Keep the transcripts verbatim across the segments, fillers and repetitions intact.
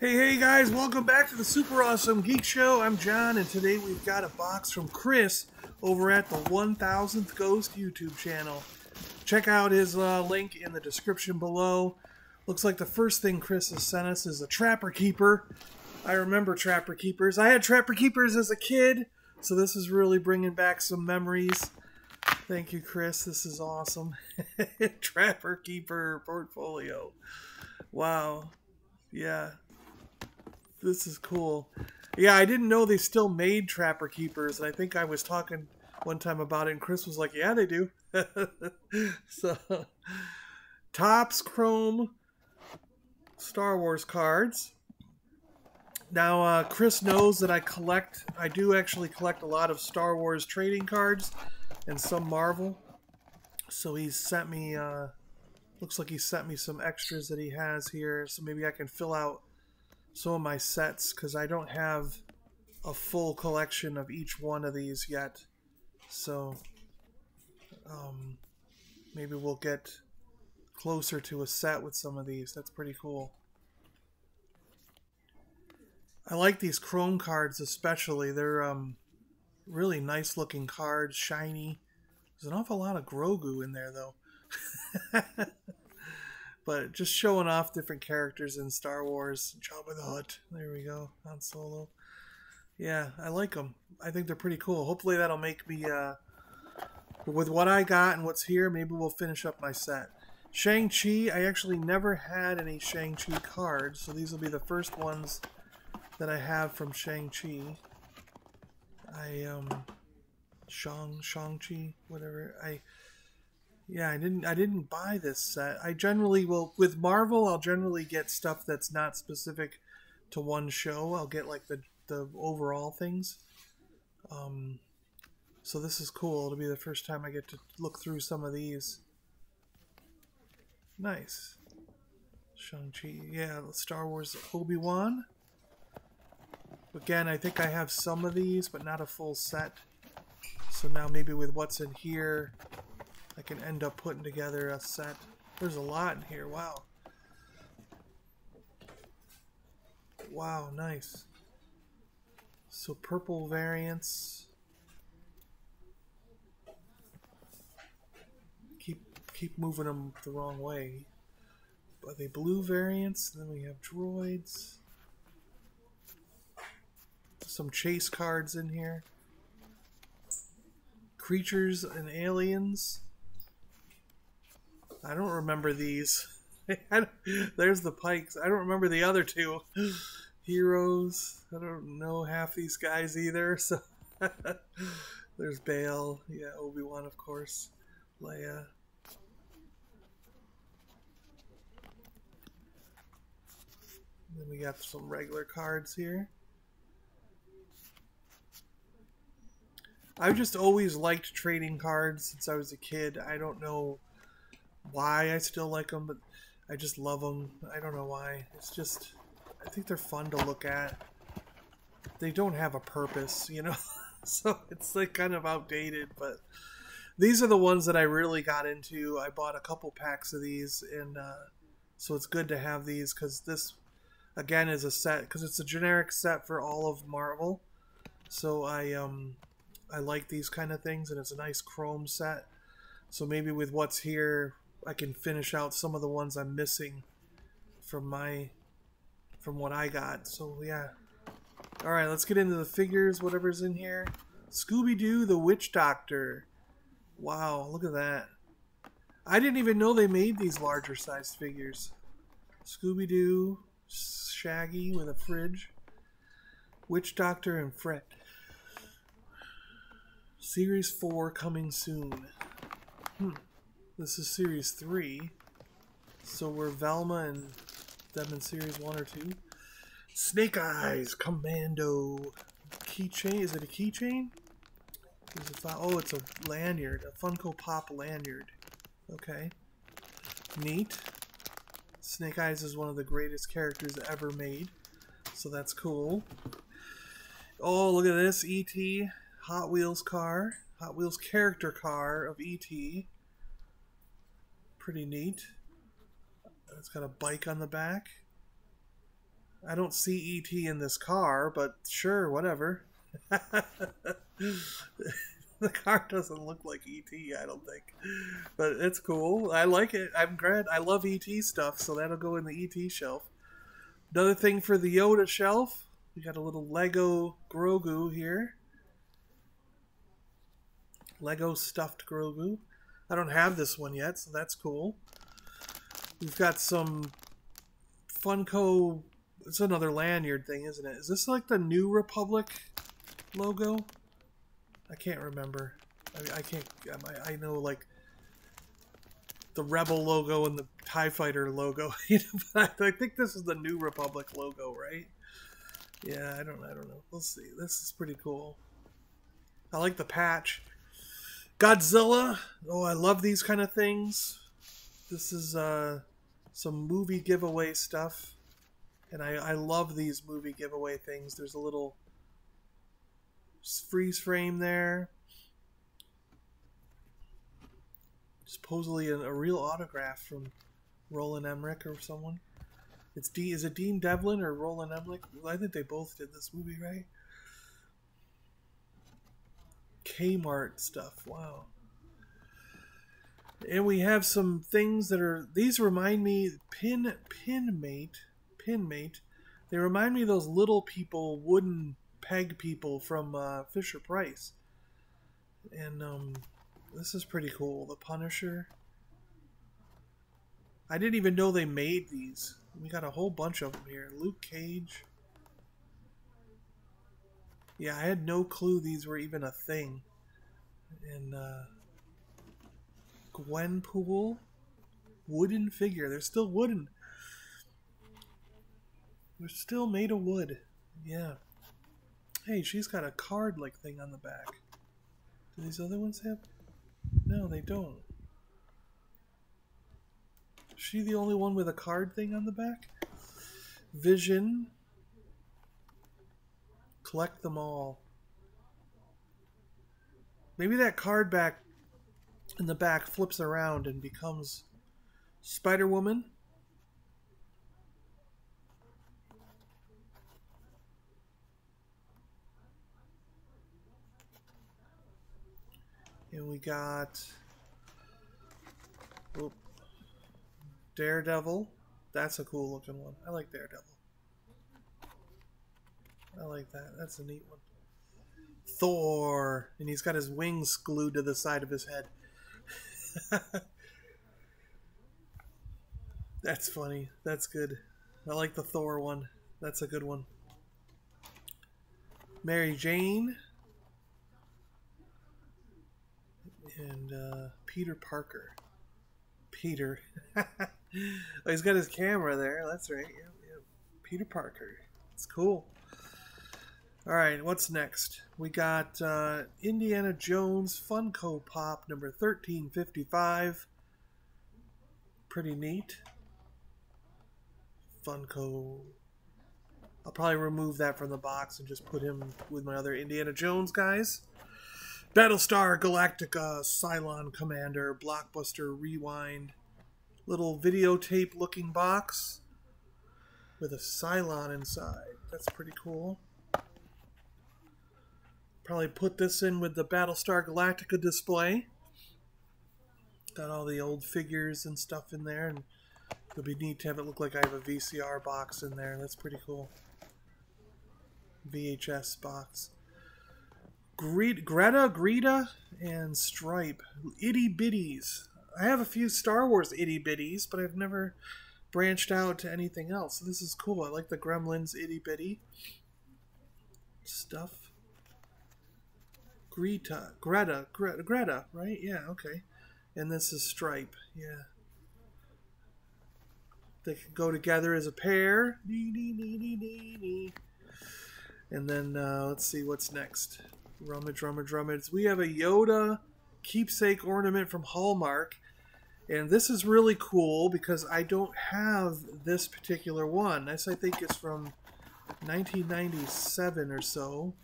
Hey, hey guys, welcome back to the Super Awesome Geek Show. I'm John, and today we've got a box from Chris over at the one thousandth Ghost YouTube channel. Check out his uh, link in the description below. Looks like the first thing Chris has sent us is a Trapper Keeper. I remember Trapper Keepers. I had Trapper Keepers as a kid, so this is really bringing back some memories. Thank you, Chris. This is awesome. Trapper Keeper portfolio. Wow. Yeah. This is cool. Yeah, I didn't know they still made Trapper Keepers, and I think I was talking one time about it, and Chris was like, yeah, they do. So, Topps Chrome Star Wars cards. Now, uh, Chris knows that I collect, I do actually collect a lot of Star Wars trading cards and some Marvel. So he's sent me, uh, looks like he sent me some extras that he has here, so maybe I can fill out some of my sets, because I don't have a full collection of each one of these yet. So um, maybe we'll get closer to a set with some of these. That's pretty cool. I like these chrome cards especially. They're um, really nice looking cards, shiny. There's an awful lot of Grogu in there though. But just showing off different characters in Star Wars. Jabba the Hutt. There we go. Han Solo. Yeah, I like them. I think they're pretty cool. Hopefully that'll make me, uh, with what I got and what's here, maybe we'll finish up my set. Shang-Chi. I actually never had any Shang-Chi cards, so these will be the first ones that I have from Shang-Chi. I, um, Shang, Shang-Chi, whatever. I... Yeah, I didn't I didn't buy this set. I generally will, with Marvel, I'll generally get stuff that's not specific to one show. I'll get like the, the overall things. Um, so this is cool. It'll be the first time I get to look through some of these. Nice. Shang-Chi. Yeah, Star Wars Obi-Wan. Again, I think I have some of these, but not a full set. So now maybe with what's in here, I can end up putting together a set. There's a lot in here. Wow. Wow, nice. So purple variants. Keep keep moving them the wrong way. Are they blue variants? And then we have droids. Some chase cards in here. Creatures and aliens. I don't remember these. There's the Pikes. I don't remember the other two. Heroes. I don't know half these guys either. So there's Bail. Yeah, Obi-Wan, of course. Leia. And then we got some regular cards here. I've just always liked trading cards since I was a kid. I don't know why I still like them, but I just love them. I don't know why. It's just, I think they're fun to look at. They don't have a purpose, you know? So it's like kind of outdated, but these are the ones that I really got into. I bought a couple packs of these, and uh, so it's good to have these, because this, again, is a set, because it's a generic set for all of Marvel. So I, um, I like these kind of things, and it's a nice chrome set. So maybe with what's here, I can finish out some of the ones I'm missing from my, from what I got. So yeah. All right, let's get into the figures, whatever's in here. Scooby-Doo, the Witch Doctor. Wow, look at that. I didn't even know they made these larger sized figures. Scooby-Doo, Shaggy with a fridge. Witch Doctor and Fred. Series four coming soon. Hmm. This is series three, so we're Velma and them in series one or two. Snake Eyes, Commando, keychain. Is it a keychain? Oh, it's a lanyard, a Funko Pop lanyard. Okay, neat. Snake Eyes is one of the greatest characters ever made, so that's cool. Oh, look at this, E T, Hot Wheels car. Hot Wheels character car of E T Pretty neat. It's got a bike on the back. I don't see E T in this car, but sure, whatever. The car doesn't look like E T, I don't think. But it's cool. I like it. I'm glad. I love E T stuff, so that'll go in the E T shelf. Another thing for the Yoda shelf. We got a little Lego Grogu here. Lego stuffed Grogu. I don't have this one yet, so that's cool. We've got some Funko... It's another lanyard thing, isn't it? Is this like the New Republic logo? I can't remember. I, I can't... I, I know, like, the Rebel logo and the TIE Fighter logo. But I think this is the New Republic logo, right? Yeah, I don't, I don't know. We'll see. This is pretty cool. I like the patch. Godzilla. Oh, I love these kind of things. This is uh, some movie giveaway stuff. And I, I love these movie giveaway things. There's a little... freeze frame there. Supposedly a, a real autograph from Roland Emmerich or someone. It's D. Is it Dean Devlin or Roland Emmerich? Well, I think they both did this movie, right? Kmart stuff. Wow. And we have some things that are. These remind me pin pin mate pin mate. They remind me of those little people wooden peg people from uh, Fisher Price, and um, this is pretty cool. The Punisher. I didn't even know they made these. We got a whole bunch of them here. Luke Cage. Yeah, I had no clue these were even a thing. And uh, Gwenpool, wooden figure. They're still wooden. They're still made of wood. Yeah. Hey, she's got a card-like thing on the back. Do these other ones have? No, they don't. Is she the only one with a card thing on the back? Vision. Collect them all. Maybe that card back in the back flips around and becomes Spider-Woman. And we got oh, Daredevil. That's a cool looking one. I like Daredevil. I like that. That's a neat one. Thor. And he's got his wings glued to the side of his head. That's funny. That's good. I like the Thor one. That's a good one. Mary Jane. And uh, Peter Parker. Peter. Oh, he's got his camera there. That's right. Yep, yep. Peter Parker. It's cool. All right, what's next? We got uh, Indiana Jones Funko Pop number thirteen fifty-five. Pretty neat. Funko. I'll probably remove that from the box and just put him with my other Indiana Jones guys. Battlestar Galactica, Cylon Commander, Blockbuster Rewind. Little videotape looking box with a Cylon inside. That's pretty cool. Probably put this in with the Battlestar Galactica display. Got all the old figures and stuff in there, and it'll be neat to have it look like I have a V C R box in there. That's pretty cool. V H S box. Greta, Greta, and Stripe. Itty Bitties. I have a few Star Wars Itty Bitties, but I've never branched out to anything else. So this is cool. I like the Gremlins Itty Bitty stuff. Greta, Greta, Greta, Greta, right? Yeah, okay. And this is Stripe. Yeah. They can go together as a pair. And then uh, let's see what's next. Rummage, rummage, rummage. We have a Yoda keepsake ornament from Hallmark. And this is really cool because I don't have this particular one. This, I think, is from nineteen ninety-seven or so.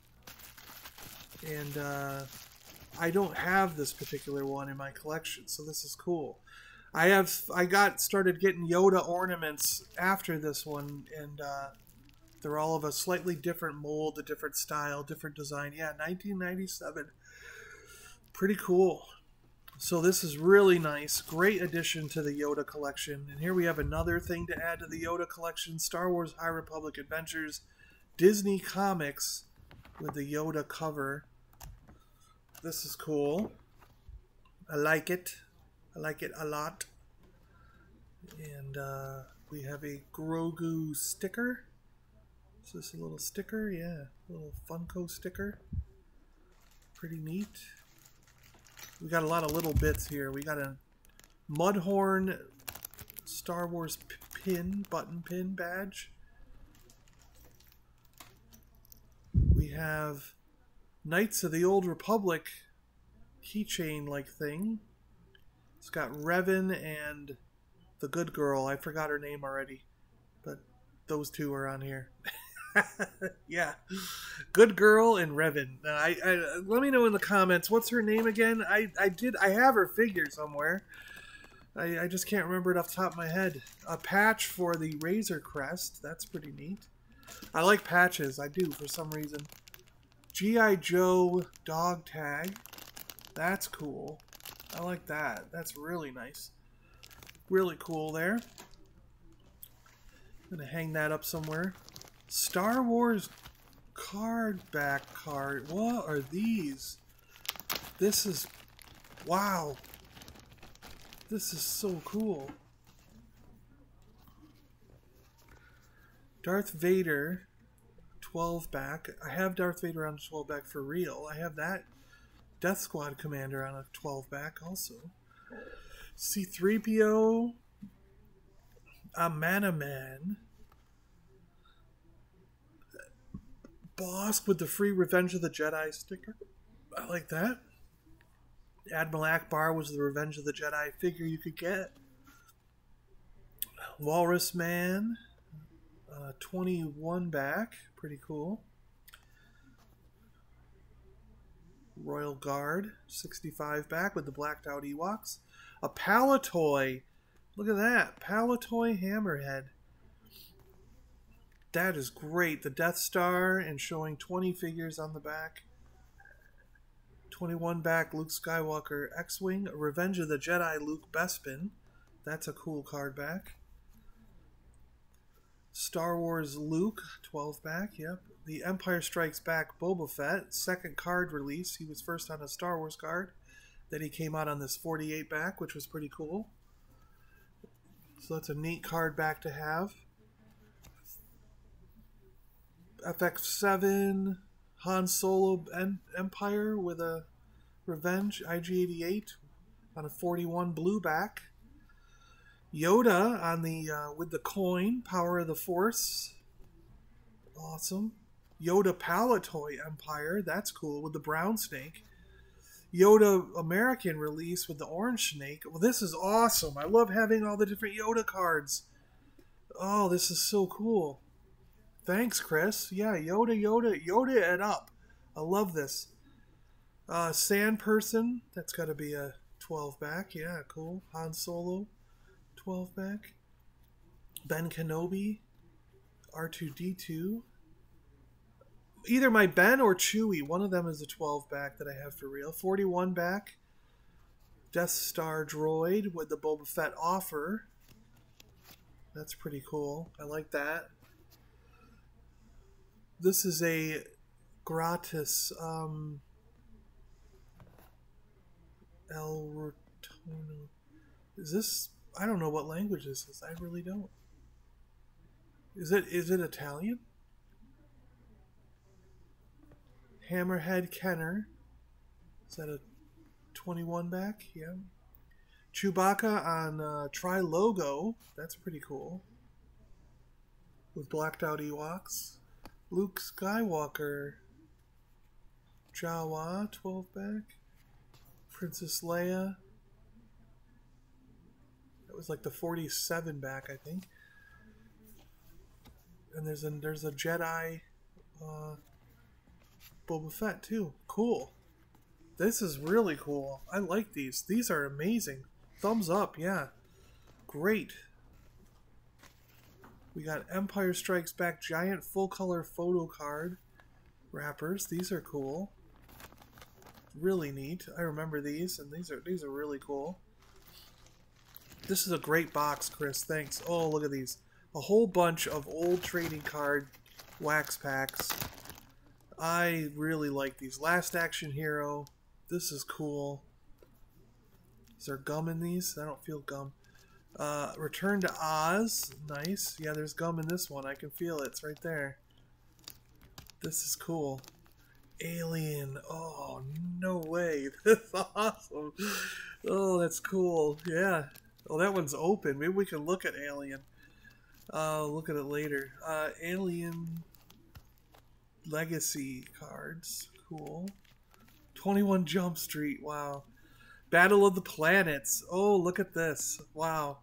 And uh, I don't have this particular one in my collection, so this is cool. I have I got started getting Yoda ornaments after this one, and uh, They're all of a slightly different mold, a different style, different design. Yeah, nineteen ninety-seven. Pretty cool. So this is really nice. Great addition to the Yoda collection. And here we have another thing to add to the Yoda collection. Star Wars High Republic Adventures. Disney Comics with the Yoda cover. This is cool. I like it. I like it a lot. And uh, we have a Grogu sticker. Is this a little sticker? Yeah, a little Funko sticker. Pretty neat. We got a lot of little bits here. We got a Mudhorn Star Wars pin, button pin badge. We have Knights of the Old Republic keychain-like thing. It's got Revan and the good girl. I forgot her name already, but those two are on here. Yeah, good girl and Revan. Now, I, I let me know in the comments what's her name again. I I did I have her figure somewhere. I I just can't remember it off the top of my head. A patch for the Razor Crest. That's pretty neat. I like patches. I do for some reason. G I Joe dog tag. That's cool. I like that. That's really nice. Really cool there. I'm gonna hang that up somewhere. Star Wars card back card. What are these? This is... Wow. This is so cool. Darth Vader twelve back. I have Darth Vader on twelve back for real. I have that Death Squad Commander on a twelve back also. C three P O. Amanaman. Bosk with the free Revenge of the Jedi sticker. I like that. Admiral Akbar was the Revenge of the Jedi figure you could get. Walrus Man, uh, twenty-one back, pretty cool. Royal Guard, sixty-five back with the blacked out Ewoks. A Palatoy, look at that, Palatoy Hammerhead. That is great. The Death Star and showing twenty figures on the back. twenty-one back, Luke Skywalker X-Wing. Revenge of the Jedi, Luke Bespin. That's a cool card back. Star Wars Luke, twelve back, yep. The Empire Strikes Back, Boba Fett. Second card release. He was first on a Star Wars card. Then he came out on this forty-eight back, which was pretty cool. So that's a neat card back to have. F X seven, Han Solo and Empire with a Revenge, I G eighty-eight on a forty-one blue back. Yoda on the uh, with the coin, Power of the Force. Awesome. Yoda Palatoy Empire, that's cool, with the brown snake. Yoda American release with the orange snake. Well, this is awesome. I love having all the different Yoda cards. Oh, this is so cool. Thanks, Chris. Yeah, Yoda, Yoda, Yoda it up. I love this. Uh, Sand Person. That's got to be a twelve back. Yeah, cool. Han Solo, twelve back. Ben Kenobi, R two D two. Either my Ben or Chewie. One of them is a twelve back that I have for real. forty-one back. Death Star Droid with the Boba Fett offer. That's pretty cool. I like that. This is a gratis um, El Rotono. Is this? I don't know what language this is. I really don't. Is it? Is it Italian? Hammerhead Kenner. Is that a twenty-one back? Yeah. Chewbacca on uh, Tri-Logo. That's pretty cool. With blacked out Ewoks. Luke Skywalker, Jawa, twelve back, Princess Leia, that was like the forty-seven back, I think. And there's a, there's a Jedi uh, Boba Fett too. Cool. This is really cool. I like these. These are amazing. Thumbs up, yeah. Great. We got Empire Strikes Back giant full-color photo card wrappers. These are cool. Really neat. I remember these, and these are these are really cool. This is a great box, Chris. Thanks. Oh, look at these. A whole bunch of old trading card wax packs. I really like these. Last Action Hero. This is cool. Is there gum in these? I don't feel gum. Uh, Return to Oz. Nice. Yeah, there's gum in this one. I can feel it. It's right there. This is cool. Alien. Oh, no way. That's awesome. Oh, that's cool. Yeah. Oh, that one's open. Maybe we can look at Alien. Uh, look at it later. Uh, Alien Legacy cards. Cool. twenty-one Jump Street. Wow. Battle of the Planets. Oh, look at this. Wow.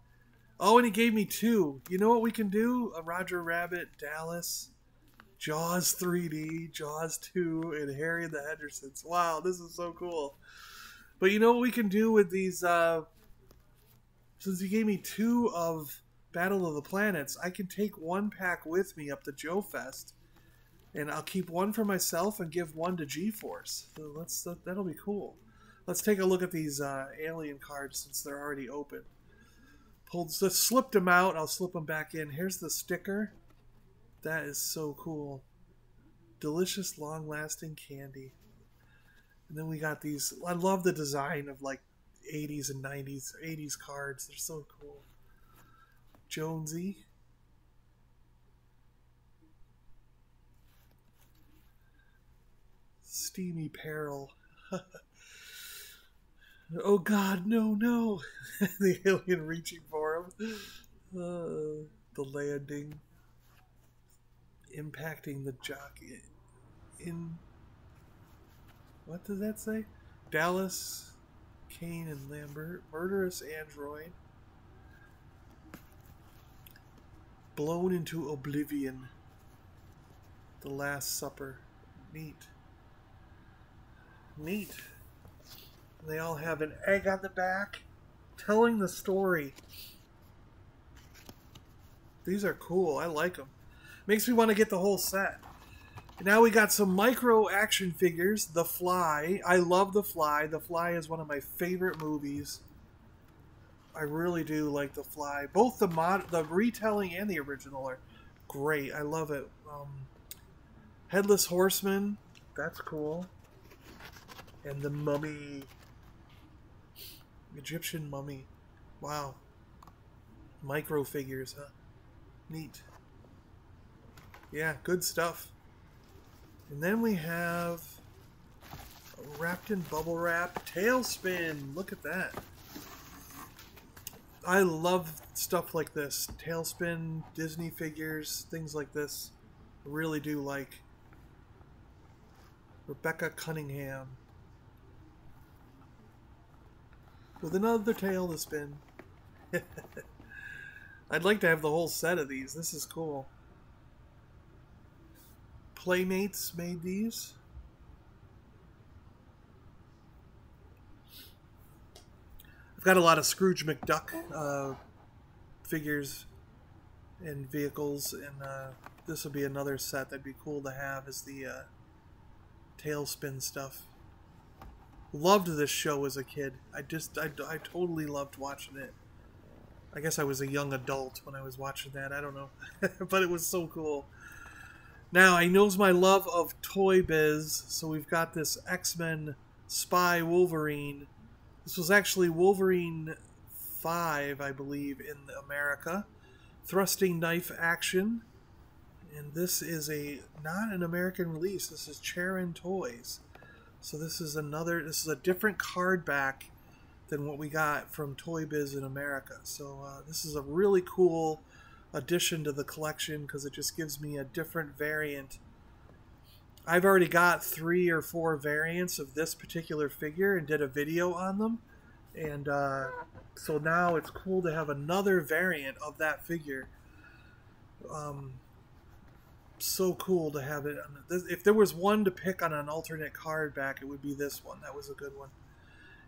Oh, and he gave me two. You know what we can do? A Roger Rabbit, Dallas, Jaws three D, Jaws two, and Harry and the Hendersons. Wow, this is so cool. But you know what we can do with these? Uh, since he gave me two of Battle of the Planets, I can take one pack with me up to Joe Fest, and I'll keep one for myself and give one to G-Force. So let's, that, that'll be cool. Let's take a look at these uh, Alien cards since they're already open. Pulled, so slipped them out. I'll slip them back in. Here's the sticker. That is so cool. Delicious, long-lasting candy. And then we got these. I love the design of like eighties and nineties, eighties cards. They're so cool. Jonesy. Steamy Peril. Oh God, no, no! The alien reaching for him. Uh, the landing, impacting the jockey. In what does that say? Dallas, Kane, and Lambert. Murderous android, blown into oblivion. The Last Supper. Neat. Neat. They all have an egg on the back, telling the story. These are cool. I like them. Makes me want to get the whole set. And now we got some micro action figures. The Fly. I love The Fly. The Fly is one of my favorite movies. I really do like The Fly. Both the mod, the retelling and the original are great. I love it. Um, Headless Horseman. That's cool. And the Mummy. Egyptian Mummy. Wow. Micro figures, huh? Neat. Yeah, good stuff. And then we have wrapped in bubble wrap, Tailspin. Look at that. I love stuff like this. Tailspin, Disney figures, things like this. I really do like. Rebecca Cunningham. With another tail to spin. I'd like to have the whole set of these. This is cool. Playmates made these. I've got a lot of Scrooge McDuck uh, figures and vehicles, and uh, this would be another set that'd be cool to have, is the uh, Tailspin stuff. Loved this show as a kid. I just, I, I totally loved watching it. I guess I was a young adult when I was watching that. I don't know. But it was so cool. Now, I knows my love of Toy Biz. So we've got this X-Men Spy Wolverine. This was actually Wolverine five, I believe, in America. Thrusting Knife Action. And this is a not an American release. This is Charon Toys. So this is another, this is a different card back than what we got from Toy Biz in America. So uh, this is a really cool addition to the collection because it just gives me a different variant. I've already got three or four variants of this particular figure and did a video on them. And uh, so now it's cool to have another variant of that figure. Um, so cool to have it. If there was one to pick on an alternate card back, it would be this one. That was a good one.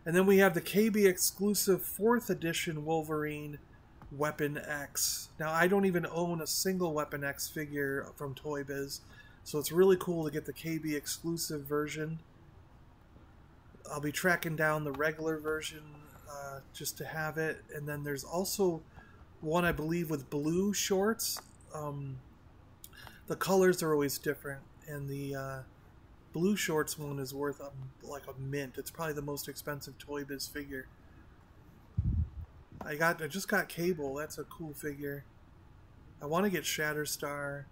And then we have the K B exclusive fourth edition Wolverine Weapon X. Now, I don't even own a single Weapon X figure from Toy Biz, so it's really cool to get the K B exclusive version. I'll be tracking down the regular version uh, just to have it. And then there's also one, I believe, with blue shorts. Um, the colors are always different, and the uh, blue shorts one is worth a, like a mint. It's probably the most expensive Toy Biz figure. I got. I just got Cable. That's a cool figure. I want to get Shatterstar.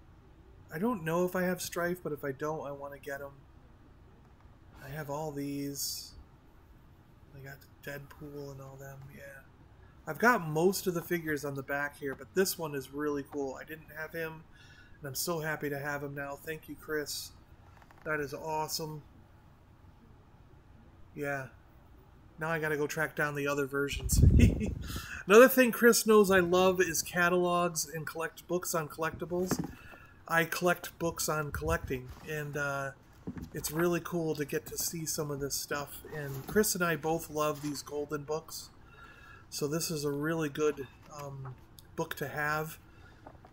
I don't know if I have Strife, but if I don't, I want to get him. I have all these. I got Deadpool and all them. Yeah, I've got most of the figures on the back here, but this one is really cool. I didn't have him, and I'm so happy to have him now. Thank you, Chris. That is awesome. Yeah. Now I gotta go track down the other versions. Another thing Chris knows I love is catalogs and collect books on collectibles. I collect books on collecting, and uh, it's really cool to get to see some of this stuff. And Chris and I both love these golden books, so this is a really good um, book to have.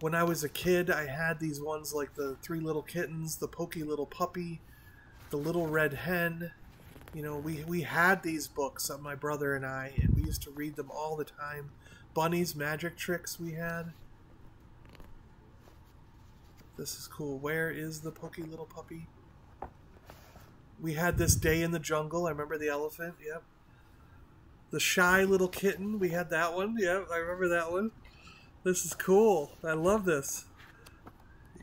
When I was a kid, I had these ones like the Three Little Kittens, the Pokey Little Puppy, the Little Red Hen. You know, we, we had these books, my brother and I, and we used to read them all the time. Bunny's Magic Tricks we had. This is cool. Where is the Pokey Little Puppy? We had this Day in the Jungle. I remember the elephant. Yep. The Shy Little Kitten. We had that one. Yep, I remember that one. This is cool. I love this.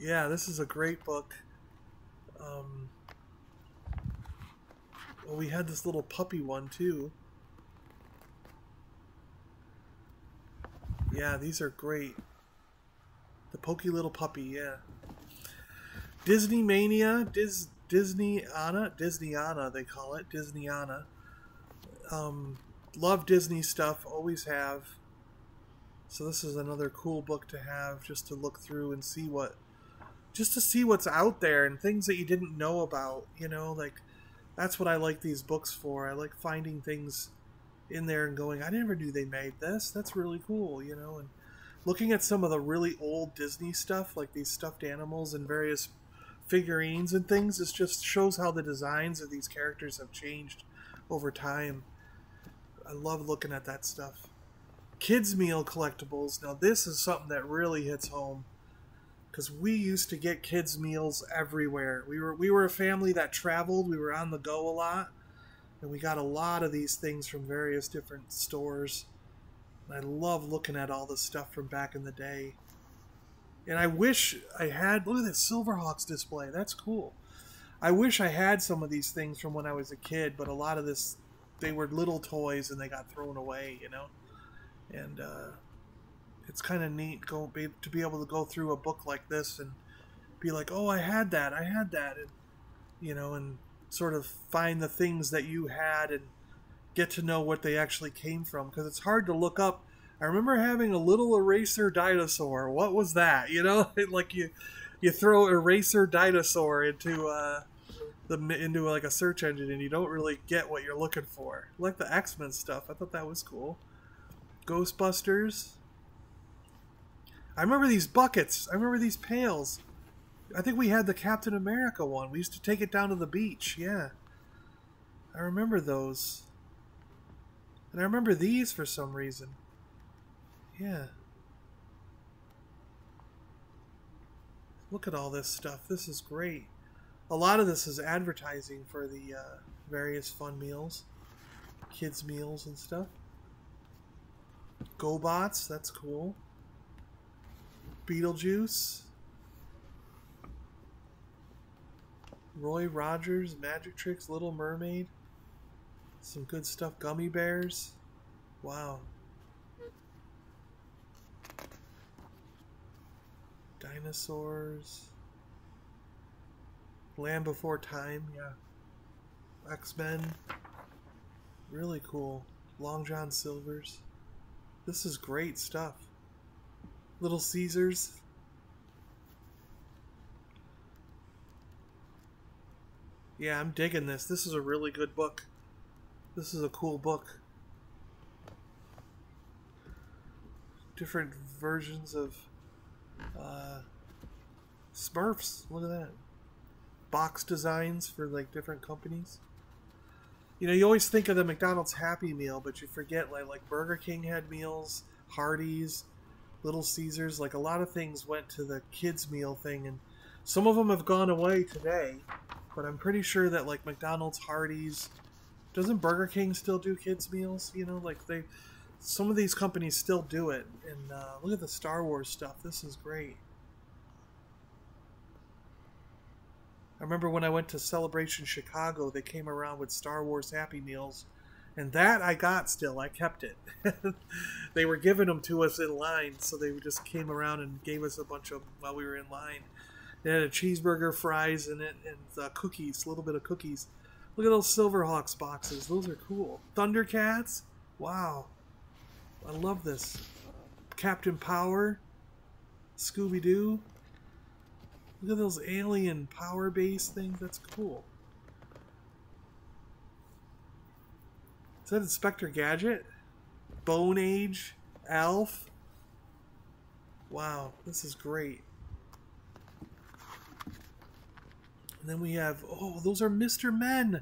Yeah, this is a great book. Um... Well, we had this little puppy one, too. Yeah, these are great. The Pokey Little Puppy, yeah. Disney Mania, Dis Disneyana, Disneyana, they call it, Disneyana. Um, love Disney stuff, always have. So this is another cool book to have, just to look through and see what, just to see what's out there and things that you didn't know about, you know, like, that's what I like these books for. I like finding things in there and going, I never knew they made this. That's really cool, you know. And looking at some of the really old Disney stuff, like these stuffed animals and various figurines and things, it just shows how the designs of these characters have changed over time. I love looking at that stuff. Kids Meal collectibles. Now, this is something that really hits home, because we used to get kids' meals everywhere. We were we were a family that traveled. We were on the go a lot, and we got a lot of these things from various different stores. And I love looking at all this stuff from back in the day. And I wish I had. Look at this Silverhawks display. That's cool. I wish I had some of these things from when I was a kid, but a lot of this, they were little toys and they got thrown away, you know. And uh, it's kind of neat go, be, to be able to go through a book like this and be like, oh, I had that, I had that, and you know, and sort of find the things that you had and get to know what they actually came from, because it's hard to look up. I remember having a little eraser dinosaur. What was that? You know, like you, you throw eraser dinosaur into uh, the into like a search engine, and you don't really get what you're looking for. Like the X-Men stuff, I thought that was cool. Ghostbusters. I remember these buckets. I remember these pails. I think we had the Captain America one. We used to take it down to the beach. Yeah. I remember those. And I remember these for some reason. Yeah. Look at all this stuff. This is great. A lot of this is advertising for the uh, various fun meals. Kids' meals and stuff. GoBots. That's cool. Beetlejuice, Roy Rogers, Magic Tricks, Little Mermaid, some good stuff, gummy bears. Wow. Dinosaurs, Land Before Time, yeah. X-Men, really cool. Long John Silvers. This is great stuff. Little Caesars. Yeah, I'm digging this. This is a really good book. This is a cool book. different versions of uh, Smurfs. Look at that. Box designs for like different companies. You know, you always think of the McDonald's Happy Meal, but you forget like, like Burger King had meals, Hardee's, Little Caesars. Like a lot of things went to the kids meal thing, and some of them have gone away today. But I'm pretty sure that like McDonald's, Hardee's, doesn't Burger King still do kids meals? You know, like they, some of these companies still do it. And uh, look at the Star Wars stuff. This is great. I remember when I went to Celebration Chicago, they came around with Star Wars Happy Meals, and that I got still. I kept it. They were giving them to us in line, so they just came around and gave us a bunch of them while we were in line. They had a cheeseburger, fries in it, and uh, cookies, a little bit of cookies. Look at those Silverhawks boxes. Those are cool. Thundercats? Wow. I love this. Captain Power. Scooby-Doo. Look at those alien power base things. That's cool. Is that Inspector Gadget? Bone Age? Alf? Wow, this is great. And then we have... Oh, those are Mister Men!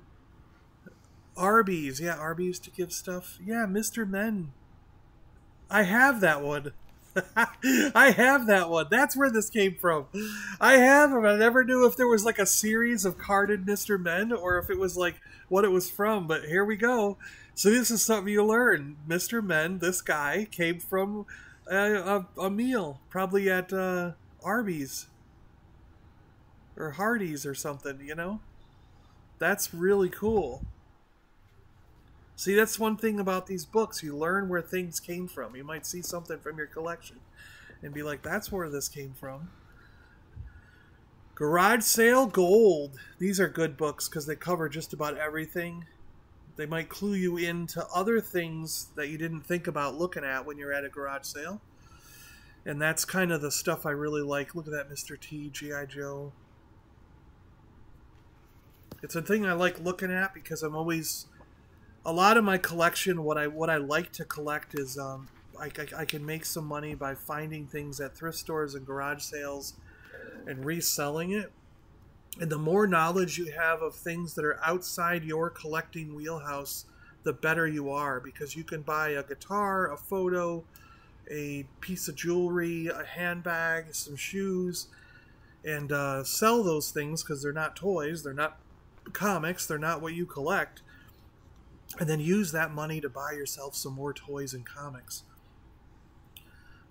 Arby's. Yeah, Arby's to give stuff. Yeah, Mister Men. I have that one. I have that one. That's where this came from. I have them. I never knew if there was like a series of carded Mister Men or if it was like what it was from. But here we go. So this is something you learn. Mister Men, this guy, came from a, a, a meal. Probably at uh, Arby's or Hardee's or something, you know? That's really cool. See, that's one thing about these books. You learn where things came from. You might see something from your collection and be like, that's where this came from. Garage Sale Gold. These are good books because they cover just about everything. They might clue you into other things that you didn't think about looking at when you're at a garage sale. And that's kind of the stuff I really like. Look at that Mister T, G I Joe. It's a thing I like looking at because I'm always... A lot of my collection, what I what I like to collect is, um, I, I, I can make some money by finding things at thrift stores and garage sales and reselling it. And the more knowledge you have of things that are outside your collecting wheelhouse, the better you are, because you can buy a guitar, a photo, a piece of jewelry, a handbag, some shoes, and uh, sell those things because they're not toys, they're not comics, they're not what you collect. And then use that money to buy yourself some more toys and comics.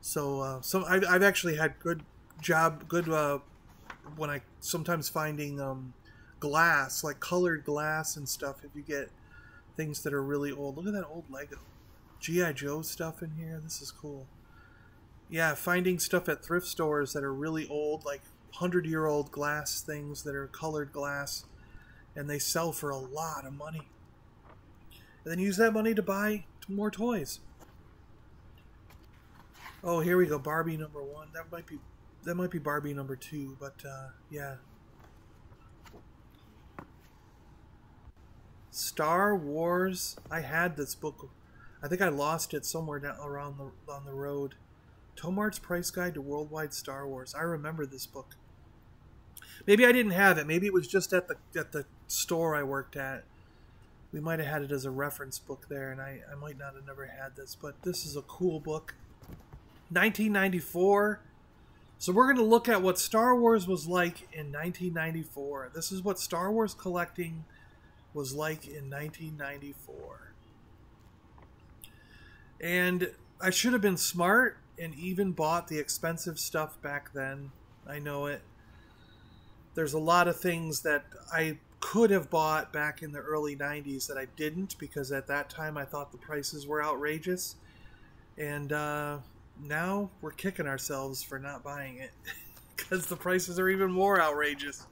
So, uh, so I've, I've actually had good job, good uh, when I sometimes finding um, glass, like colored glass and stuff. If you get things that are really old, look at that old Lego, G I Joe stuff in here. This is cool. Yeah, finding stuff at thrift stores that are really old, like hundred-year-old glass things that are colored glass, and they sell for a lot of money. And then use that money to buy more toys. Oh, here we go, Barbie number one. That might be, that might be Barbie number two, but uh, yeah. Star Wars. I had this book. I think I lost it somewhere down around the on the road. Tomart's Price Guide to Worldwide Star Wars. I remember this book. Maybe I didn't have it. Maybe it was just at the at the store I worked at. We might have had it as a reference book there, and I, I might not have never had this, but this is a cool book. nineteen ninety-four. So we're going to look at what Star Wars was like in nineteen ninety-four. This is what Star Wars collecting was like in nineteen ninety-four. And I should have been smart and even bought the expensive stuff back then. I know it. There's a lot of things that I... could have bought back in the early nineties that I didn't, because at that time I thought the prices were outrageous, and uh, now we're kicking ourselves for not buying it because the prices are even more outrageous.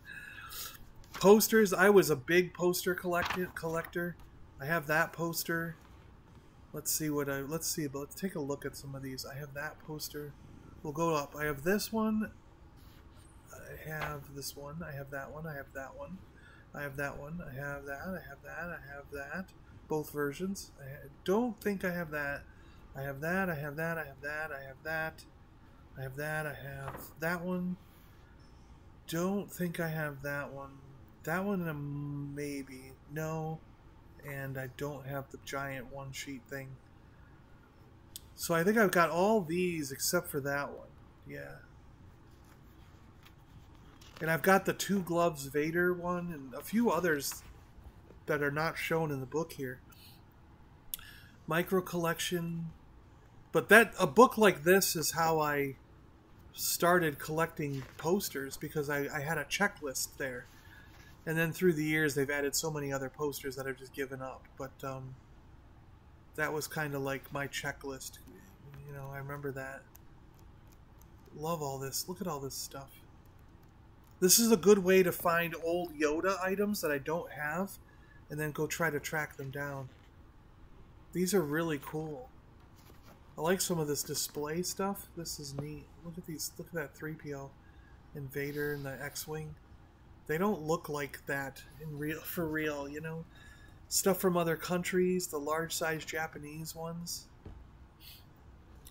Posters. I was a big poster collector. I have that poster. Let's see what I let's see but let's take a look at some of these. I have that poster. We'll go up. I have this one. I have this one. I have that one. I have that one. I have that one, I have that, I have that, I have that. Both versions. I don't think I have that. I have that, I have that, I have that, I have that, I have that, I have that one. Don't think I have that one. That one, maybe. No. And I don't have the giant one sheet thing. So I think I've got all these except for that one. Yeah. And I've got the two gloves Vader one and a few others that are not shown in the book here. Micro collection. But that a book like this is how I started collecting posters, because I, I had a checklist there. And then through the years, they've added so many other posters that I've just given up. But um, that was kind of like my checklist. You know, I remember that. Love all this. Look at all this stuff. This is a good way to find old Yoda items that I don't have, and then go try to track them down. These are really cool. I like some of this display stuff. This is neat. Look at these. Look at that three P O and Vader and the X-Wing. They don't look like that in real, for real, you know? Stuff from other countries, the large-size Japanese ones.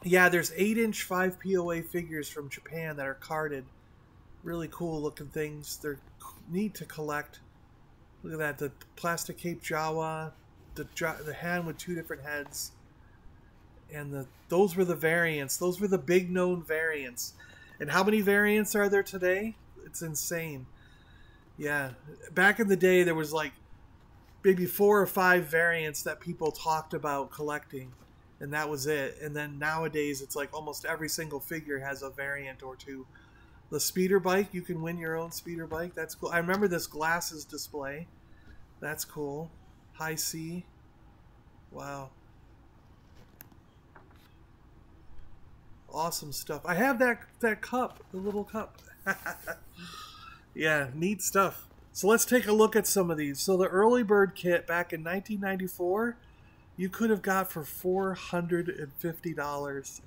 Yeah, there's eight inch five P O A figures from Japan that are carded. Really cool-looking things. They're neat to collect. Look at that, the plastic cape Jawa, the, the hand with two different heads. And the those were the variants. Those were the big known variants. And how many variants are there today? It's insane. Yeah, back in the day, there was like maybe four or five variants that people talked about collecting, and that was it. And then nowadays, it's like almost every single figure has a variant or two. The speeder bike, you can win your own speeder bike. That's cool. I remember this glasses display. That's cool. High C. Wow. Awesome stuff. I have that, that cup, the little cup. Yeah, neat stuff. So let's take a look at some of these. So the early bird kit back in nineteen ninety-four, you could have got for four hundred fifty dollars.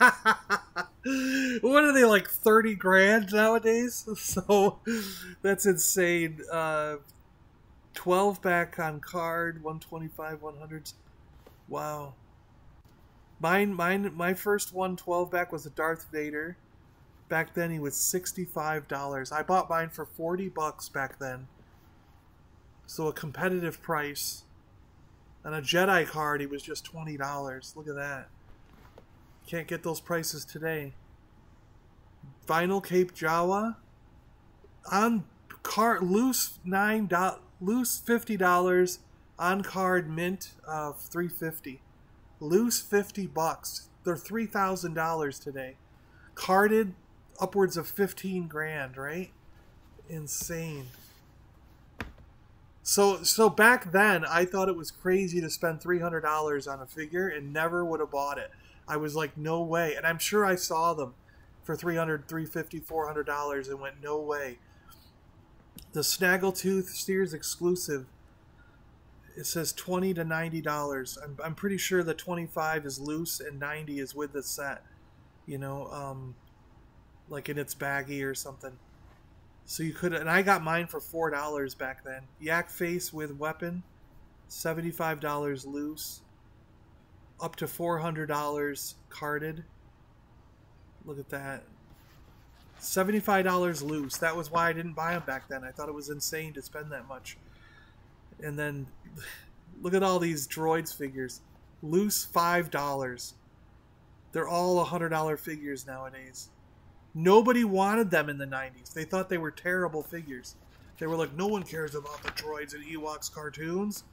What are they, like thirty grand nowadays? So that's insane. Uh, twelve back on card, one twenty-five, one hundreds. Wow. Mine, mine, my first one twelve back was a Darth Vader. Back then he was sixty-five dollars. I bought mine for forty bucks back then. So a competitive price. On a Jedi card he was just twenty dollars. Look at that. Can't get those prices today. Vinyl Cape Jawa. On card loose nine dollars, loose fifty dollars, on card mint of three fifty. Loose fifty bucks. They're three thousand dollars today. Carded upwards of fifteen grand, right? Insane. So so back then I thought it was crazy to spend three hundred dollars on a figure and never would have bought it. I was like, no way. And I'm sure I saw them for three hundred, three fifty, four hundred dollars and went, no way. The Snaggletooth Sears exclusive, it says twenty to ninety dollars. I'm, I'm pretty sure the twenty-five is loose and ninety is with the set. You know, um, like in its baggie or something. So you could, and I got mine for four dollars back then. Yak Face with weapon, seventy-five dollars loose, up to four hundred dollars carded. Look at that. seventy-five dollars loose. That was why I didn't buy them back then. I thought it was insane to spend that much. And then, look at all these droids figures. Loose five dollars. They're all one hundred dollar figures nowadays. Nobody wanted them in the nineties. They thought they were terrible figures. They were like, no one cares about the droids and Ewoks cartoons.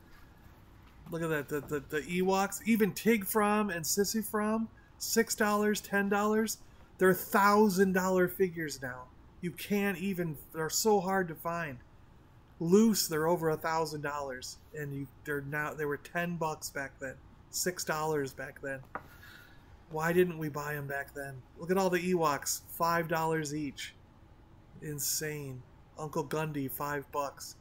Look at that, the, the, the Ewoks. Even Tig Fromm and Sissy Fromm, six dollars, ten dollars. They're one thousand dollar figures now. You can't even, they're so hard to find. Loose, they're over one thousand dollars. And you, they're now, they were ten bucks back then, six dollars back then. Why didn't we buy them back then? Look at all the Ewoks, five dollars each. Insane. Uncle Gundy, five bucks.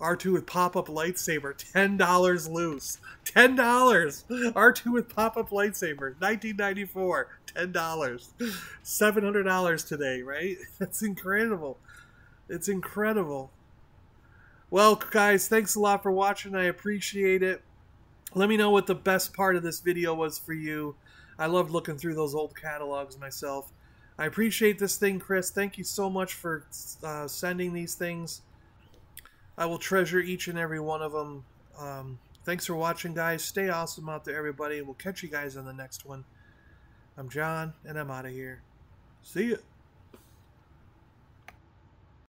R two with pop-up lightsaber, ten dollars loose. ten dollars! R two with pop-up lightsaber, nineteen ninety-four, ten dollars. seven hundred dollars today, right? That's incredible. It's incredible. Well, guys, thanks a lot for watching. I appreciate it. Let me know what the best part of this video was for you. I loved looking through those old catalogs myself. I appreciate this thing, Chris. Thank you so much for uh, sending these things. I will treasure each and every one of them. Um, thanks for watching, guys. Stay awesome out there, everybody. We'll catch you guys on the next one. I'm John, and I'm out of here. See ya.